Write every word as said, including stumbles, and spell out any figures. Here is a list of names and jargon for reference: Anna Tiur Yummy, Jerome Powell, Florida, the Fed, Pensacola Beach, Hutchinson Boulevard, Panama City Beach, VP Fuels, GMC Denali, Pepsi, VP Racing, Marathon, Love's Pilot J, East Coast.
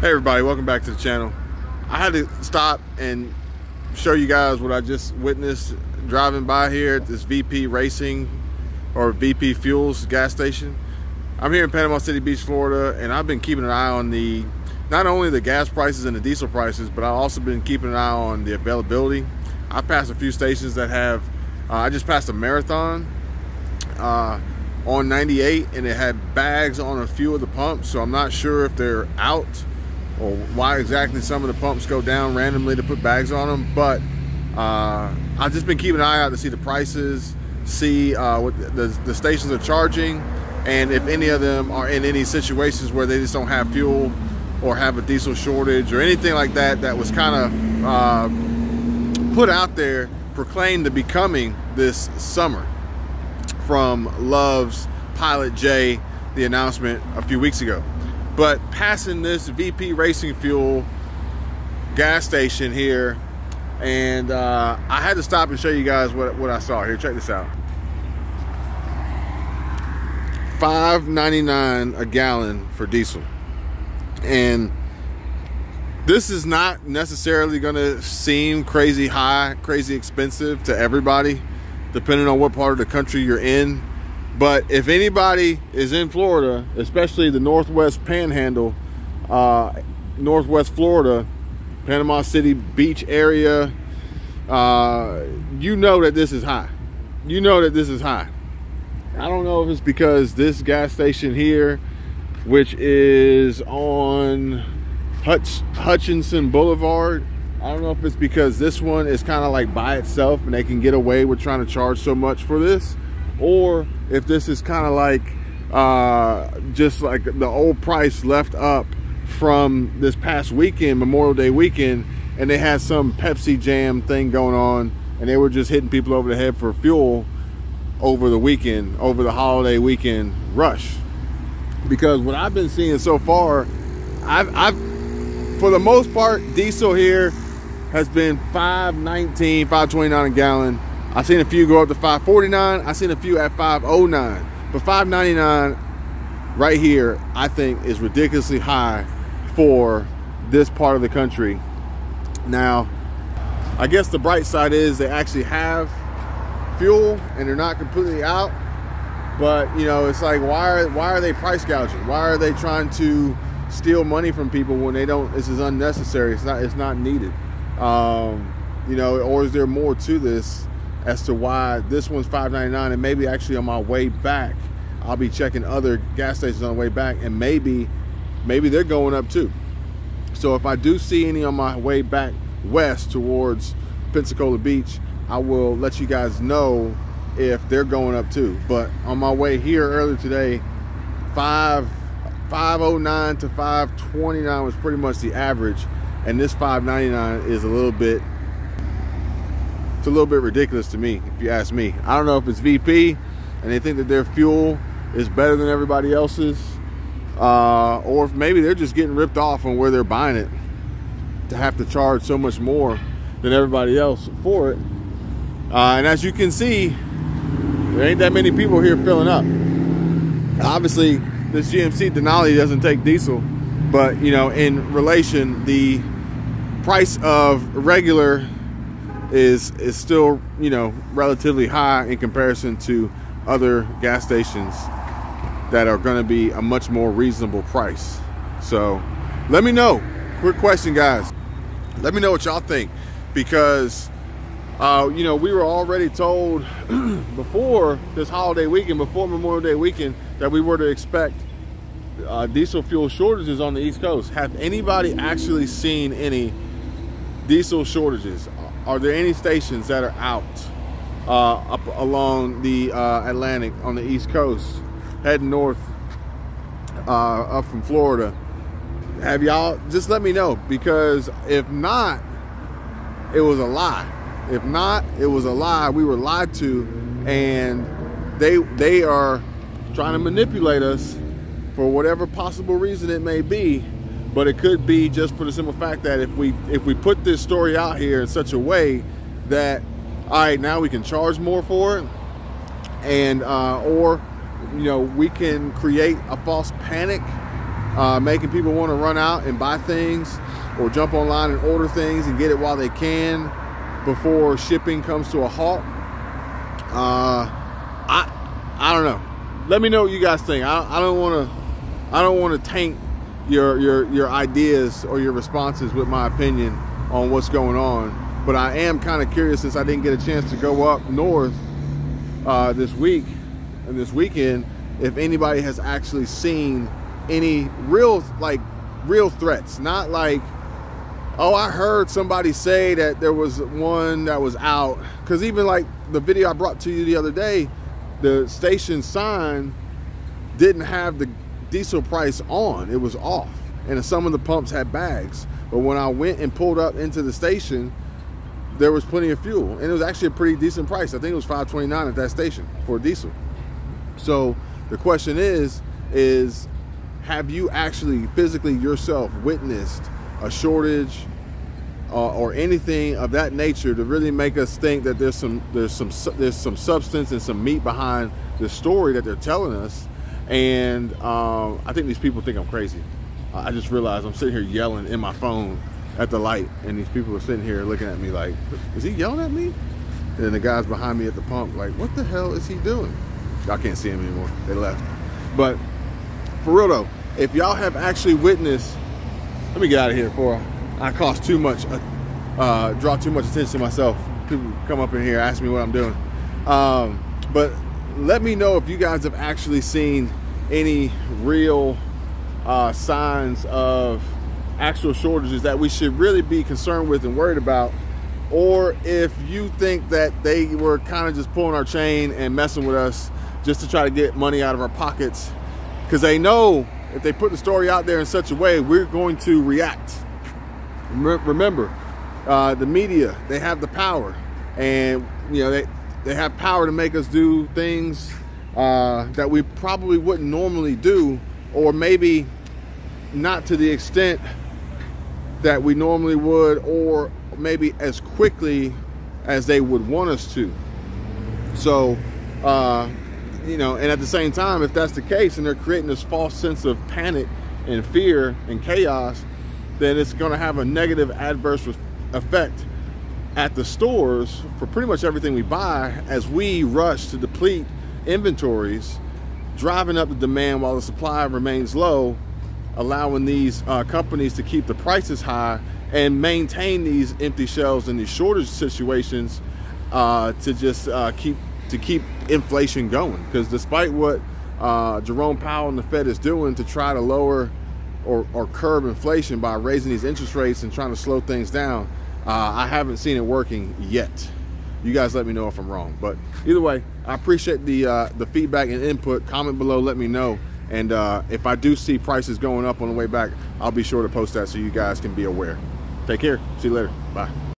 Hey everybody, welcome back to the channel. I had to stop and show you guys what I just witnessed driving by here at this V P Racing or V P Fuels gas station. I'm here in Panama City Beach, Florida, and I've been keeping an eye on the, not only the gas prices and the diesel prices, but I've also been keeping an eye on the availability. I passed a few stations that have, uh, I just passed a Marathon uh, on ninety-eight, and it had bags on a few of the pumps, so I'm not sure if they're out or why exactly some of the pumps go down randomly to put bags on them, but uh, I've just been keeping an eye out to see the prices, see uh, what the, the stations are charging, and if any of them are in any situations where they just don't have fuel or have a diesel shortage or anything like that that was kind of uh, put out there, proclaimed to be coming this summer from Love's Pilot J, the announcement a few weeks ago. But passing this V P Racing Fuel gas station here, and uh, I had to stop and show you guys what, what I saw here. Check this out. five ninety-nine a gallon for diesel. And this is not necessarily gonna seem crazy high, crazy expensive to everybody, depending on what part of the country you're in. But if anybody is in Florida, especially the Northwest Panhandle, uh, Northwest Florida, Panama City Beach area, uh, you know that this is high. You know that this is high. I don't know if it's because this gas station here, which is on Hutch Hutchinson Boulevard, I don't know if it's because this one is kind of like by itself and they can get away with trying to charge so much for this, or if this is kind of like uh, just like the old price left up from this past weekend, Memorial Day weekend, and they had some Pepsi jam thing going on and they were just hitting people over the head for fuel over the weekend, over the holiday weekend rush. Because what I've been seeing so far, I've, I've for the most part, diesel here has been five nineteen, five twenty-nine a gallon. I've seen a few go up to five forty-nine. I've seen a few at five oh nine. But five ninety-nine right here, I think, is ridiculously high for this part of the country. Now, I guess the bright side is they actually have fuel and they're not completely out. But, you know, it's like, why are, why are they price gouging? Why are they trying to steal money from people when they don't? This is unnecessary. It's not, it's not needed. Um, you know, or is there more to this as to why this one's five ninety-nine? And maybe actually on my way back, I'll be checking other gas stations on the way back, and maybe maybe they're going up too. So if I do see any on my way back west towards Pensacola Beach, I will let you guys know if they're going up too. But on my way here earlier today, five oh nine to five twenty-nine was pretty much the average, and this five ninety-nine is a little bit It's a little bit ridiculous to me, if you ask me. I don't know if it's V P and they think that their fuel is better than everybody else's, uh, or if maybe they're just getting ripped off on where they're buying it to have to charge so much more than everybody else for it. Uh, and as you can see, there ain't that many people here filling up. Obviously, this G M C Denali doesn't take diesel, but you know, in relation, the price of regular is is still, you know, relatively high in comparison to other gas stations that are going to be a much more reasonable price. So let me know, quick question guys, let me know what y'all think, because uh you know, we were already told before this holiday weekend, before Memorial Day weekend, that we were to expect uh diesel fuel shortages on the East Coast. Have anybody actually seen any diesel shortages? Are there any stations that are out uh, up along the uh, Atlantic on the East Coast, heading north uh, up from Florida? Have y'all, just let me know, because if not, it was a lie. If not, it was a lie. We were lied to, and they they are trying to manipulate us for whatever possible reason it may be. But it could be just for the simple fact that if we if we put this story out here in such a way that, all right, now we can charge more for it, and uh, or you know, we can create a false panic uh, making people want to run out and buy things or jump online and order things and get it while they can before shipping comes to a halt. Uh, I, I don't know. Let me know what you guys think. I, I don't want to, I don't want to taint your, your, your ideas or your responses with my opinion on what's going on. But I am kind of curious, since I didn't get a chance to go up north uh, this week and this weekend, if anybody has actually seen any real, like real threats, not like, oh, I heard somebody say that there was one that was out. Cause even like the video I brought to you the other day, the station sign didn't have the diesel price on, it was off. And some of the pumps had bags. But when I went and pulled up into the station, there was plenty of fuel. And it was actually a pretty decent price. I think it was five twenty-nine at that station for diesel. So the question is, is have you actually physically yourself witnessed a shortage uh, or anything of that nature to really make us think that there's some, there's some, there's some substance and some meat behind the story that they're telling us? And um, I think these people think I'm crazy. I just realized I'm sitting here yelling in my phone at the light, and these people are sitting here looking at me like, is he yelling at me? And the guys behind me at the pump like, what the hell is he doing? Y'all can't see him anymore, they left. But for real though, if y'all have actually witnessed, let me get out of here before I cost too much, uh, draw too much attention to myself. People come up in here, ask me what I'm doing. Um, but let me know if you guys have actually seen any real uh, signs of actual shortages that we should really be concerned with and worried about, or if you think that they were kind of just pulling our chain and messing with us just to try to get money out of our pockets, because they know if they put the story out there in such a way, we're going to react. Remember, uh, the media, they have the power, and you know they they have power to make us do things uh, that we probably wouldn't normally do, or maybe not to the extent that we normally would, or maybe as quickly as they would want us to. So, uh, you know, and at the same time, if that's the case and they're creating this false sense of panic and fear and chaos, then it's going to have a negative adverse effect at the stores for pretty much everything we buy, as we rush to deplete inventories, driving up the demand while the supply remains low, allowing these uh, companies to keep the prices high and maintain these empty shelves and these shortage situations uh, to just uh, keep to keep inflation going. Because despite what uh, Jerome Powell and the Fed is doing to try to lower or, or curb inflation by raising these interest rates and trying to slow things down, uh, I haven't seen it working yet. You guys let me know if I'm wrong. But either way, I appreciate the, uh, the feedback and input. Comment below, let me know. And uh, if I do see prices going up on the way back, I'll be sure to post that so you guys can be aware. Take care. See you later. Bye.